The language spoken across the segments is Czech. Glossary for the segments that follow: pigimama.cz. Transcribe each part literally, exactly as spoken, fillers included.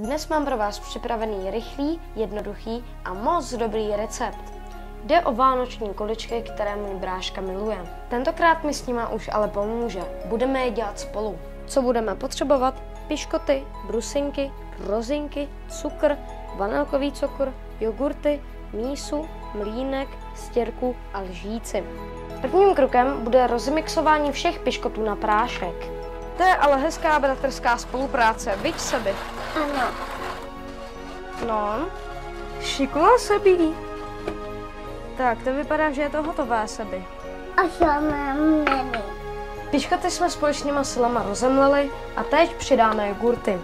Dnes mám pro vás připravený rychlý, jednoduchý a moc dobrý recept. Jde o vánoční količky, které můj bráška miluje. Tentokrát mi s nima už ale pomůže, budeme je dělat spolu. Co budeme potřebovat? Piškoty, brusinky, rozinky, cukr, vanilkový cukr, jogurty, mísu, mlýnek, stěrku a lžíci. Prvním krokem bude rozmixování všech piškotů na prášek. To je ale hezká bratrská spolupráce, viď seby? Ano. No, šikula sebi. Tak, to vypadá, že je to hotové, seby. A já mám neby. Piškoty jsme společnýma silama rozemleli a teď přidáme jogurty.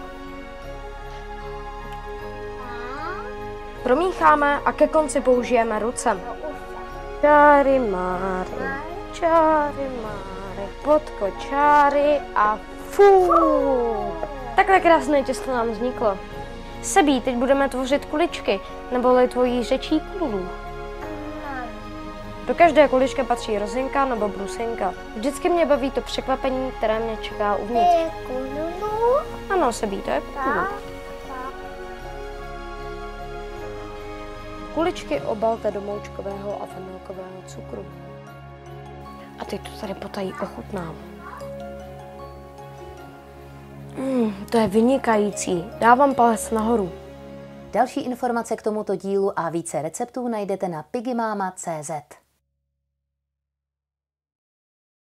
Promícháme a ke konci použijeme ruce. Čáry máry, čáry máry, podkočáry a fú. Takhle krásné těsto nám vzniklo. Sebí, teď budeme tvořit kuličky, neboli tvojí řečí kulů. Do každé kuličky patří rozinka nebo brusinka. Vždycky mě baví to překvapení, které mě čeká uvnitř. To je kulů? Ano, Sebí, to je kulů. Kuličky obalte do moučkového a vanilkového cukru. A teď to tady potají ochutnám. Mm, to je vynikající. Dávám palec nahoru. Další informace k tomuto dílu a více receptů najdete na pigimama tečka cz.